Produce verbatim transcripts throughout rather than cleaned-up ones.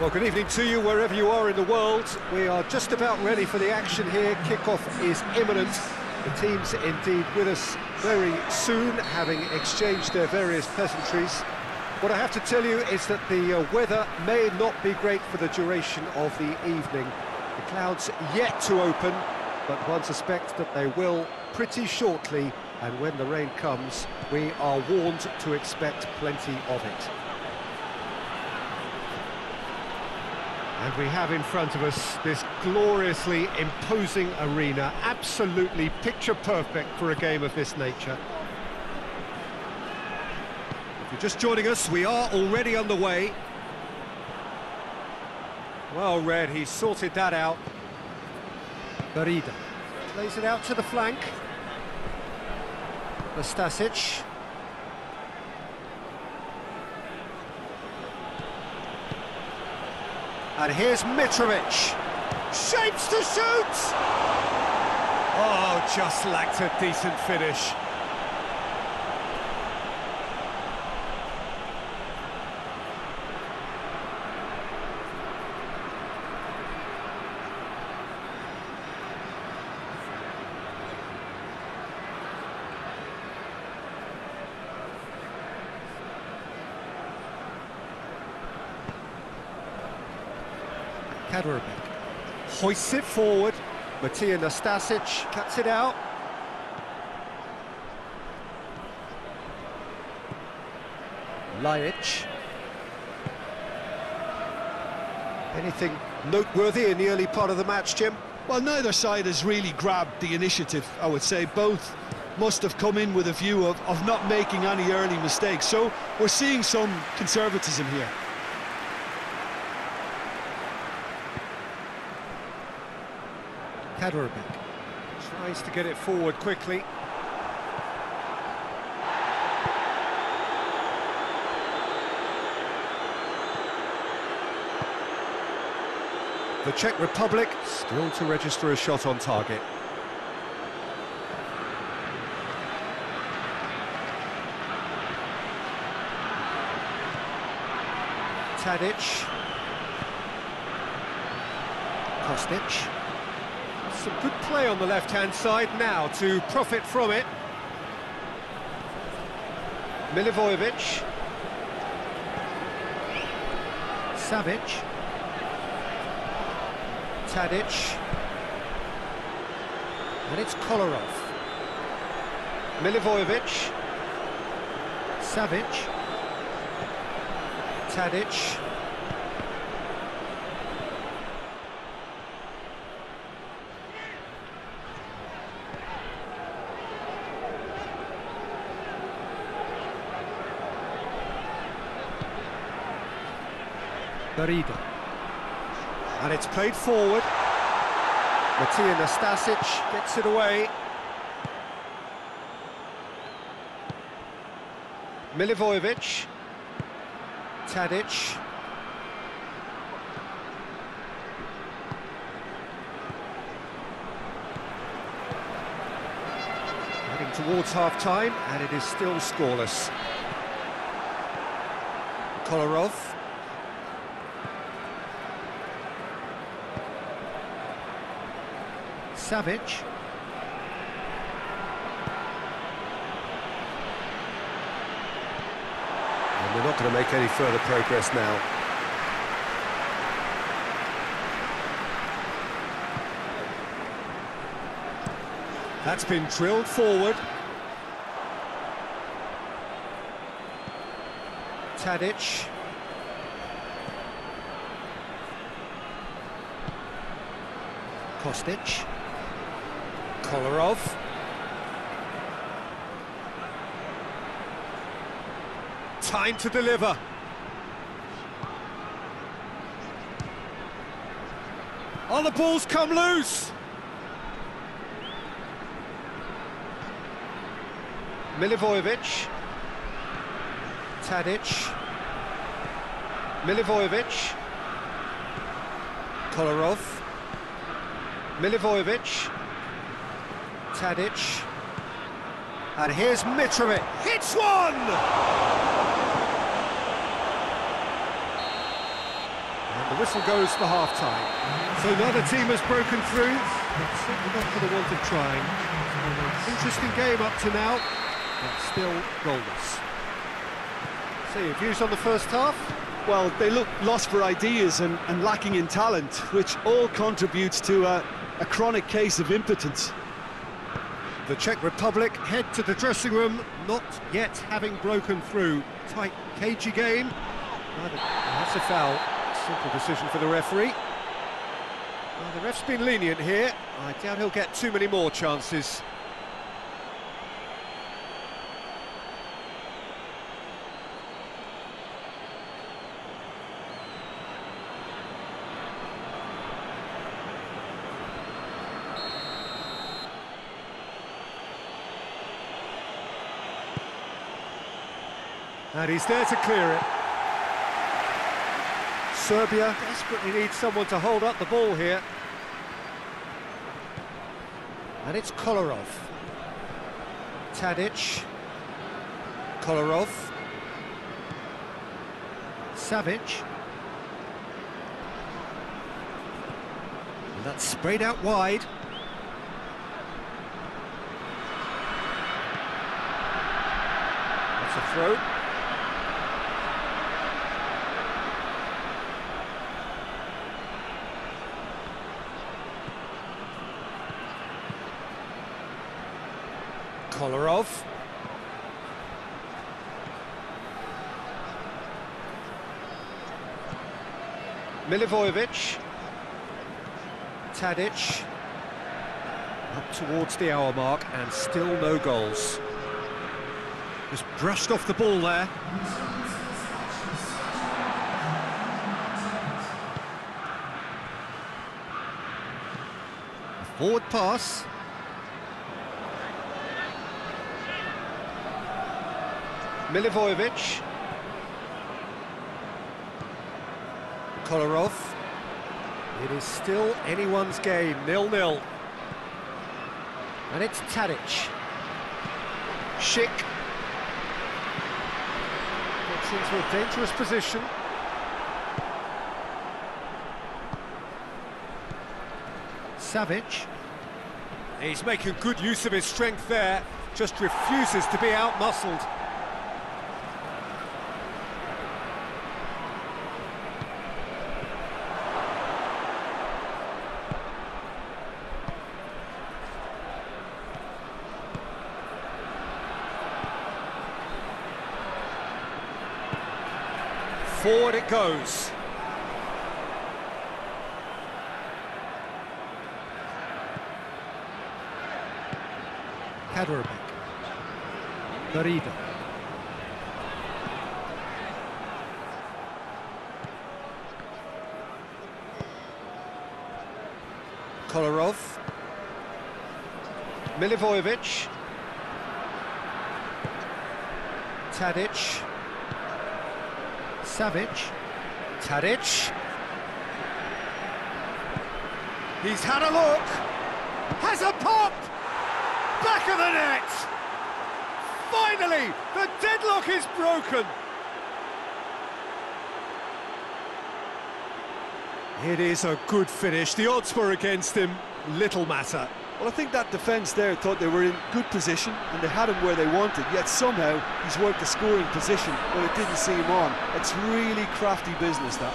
Well, good evening to you wherever you are in the world. We are just about ready for the action here. Kickoff is imminent. The team's indeed with us very soon, having exchanged their various pleasantries. What I have to tell you is that the uh, weather may not be great for the duration of the evening. The clouds yet to open, but one suspects that they will pretty shortly, and when the rain comes, we are warned to expect plenty of it. And we have in front of us this gloriously imposing arena, absolutely picture-perfect for a game of this nature. If you're just joining us, we are already underway. Well, Red, he sorted that out. Berida plays it out to the flank. Nastasic. And here's Mitrovic, shapes to shoot! Oh, just lacked a decent finish. Hoists it forward. Matija Nastasic cuts it out. Ljajić. Anything noteworthy in the early part of the match, Jim? Well, neither side has really grabbed the initiative, I would say. Both must have come in with a view of, of not making any early mistakes. So we're seeing some conservatism here. Tadic tries to get it forward quickly. The Czech Republic still to register a shot on target. Tadic. Kostic. Some good play on the left-hand side now to profit from it. Milivojevic. Savic. Tadic. And it's Kolarov. Milivojevic. Savic. Tadic. Berida. And it's played forward. Matija Nastasic gets it away. Milivojevic. Tadic. Heading towards half-time, and it is still scoreless. Kolarov. Savic. And we're not going to make any further progress now. That's been drilled forward. Tadic. Kostic. Kolarov. Time to deliver. Oh, the ball's come loose. Milivojevic. Tadic. Milivojevic. Kolarov. Milivojevic. Tadic, and here's Mitrovic, hits one! The whistle goes for half-time. So now the team has broken through, but certainly not for the want of trying. Interesting game up to now, but still goalless. So your views on the first half? Well, they look lost for ideas and, and lacking in talent, which all contributes to a, a chronic case of impotence. The Czech Republic head to the dressing room, not yet having broken through. Tight, cagey game. That's a foul. Simple decision for the referee. Well, the ref's been lenient here. I doubt he'll get too many more chances. And he's there to clear it. Serbia desperately needs someone to hold up the ball here. And it's Kolarov. Tadic. Kolarov. Savic. And that's sprayed out wide. That's a throw. Kolarov. Milivojevic. Tadic. Up towards the hour mark and still no goals. Just brushed off the ball there. A forward pass. Milivojevic. Kolarov. It is still anyone's game, nil nil. And it's Tadic. Schick. Gets into a dangerous position. Savic. He's making good use of his strength there, just refuses to be out-muscled. Forward it goes. Kaderbeck. Berida. Kolarov. Milivojevic. Tadic. Savic. Tadic. He's had a look. Has a pop. Back of the net. Finally, the deadlock is broken. It is a good finish. The odds were against him. Little matter. Well, I think that defence there thought they were in good position and they had him where they wanted, yet somehow he's worked a scoring position, but it didn't see him on. It's really crafty business, that.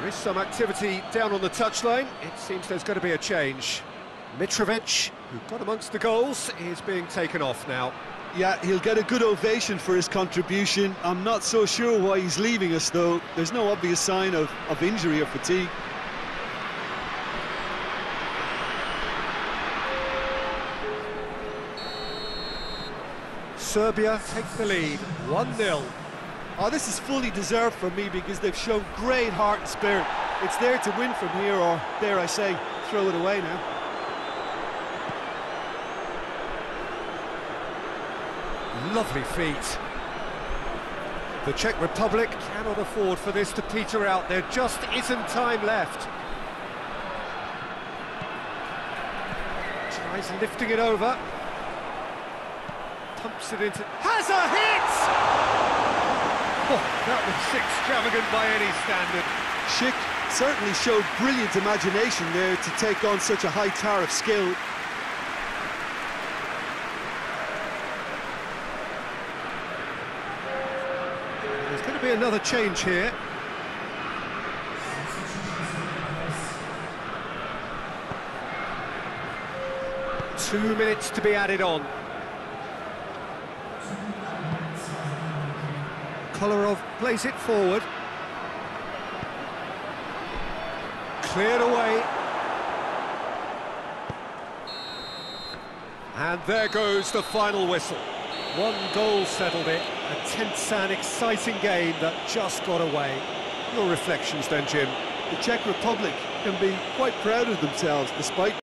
There is some activity down on the touchline. It seems there's going to be a change. Mitrovic, who got amongst the goals, is being taken off now. Yeah, he'll get a good ovation for his contribution. I'm not so sure why he's leaving us, though. There's no obvious sign of, of injury or fatigue. Serbia take the lead, one nil. Oh, this is fully deserved for me because they've shown great heart and spirit. It's there to win from here, or dare I say, throw it away now. Lovely feet. The Czech Republic cannot afford for this to peter out. There just isn't time left. Tries lifting it over. Pumps it into... Has a hit! Oh, that was extravagant by any standard. Schick certainly showed brilliant imagination there to take on such a high tower of skill. There's going to be another change here. Two minutes to be added on. Kolarov plays it forward. Cleared away. And there goes the final whistle. One goal settled it. A tense and exciting game that just got away. Your reflections then, Jim? The Czech Republic can be quite proud of themselves despite...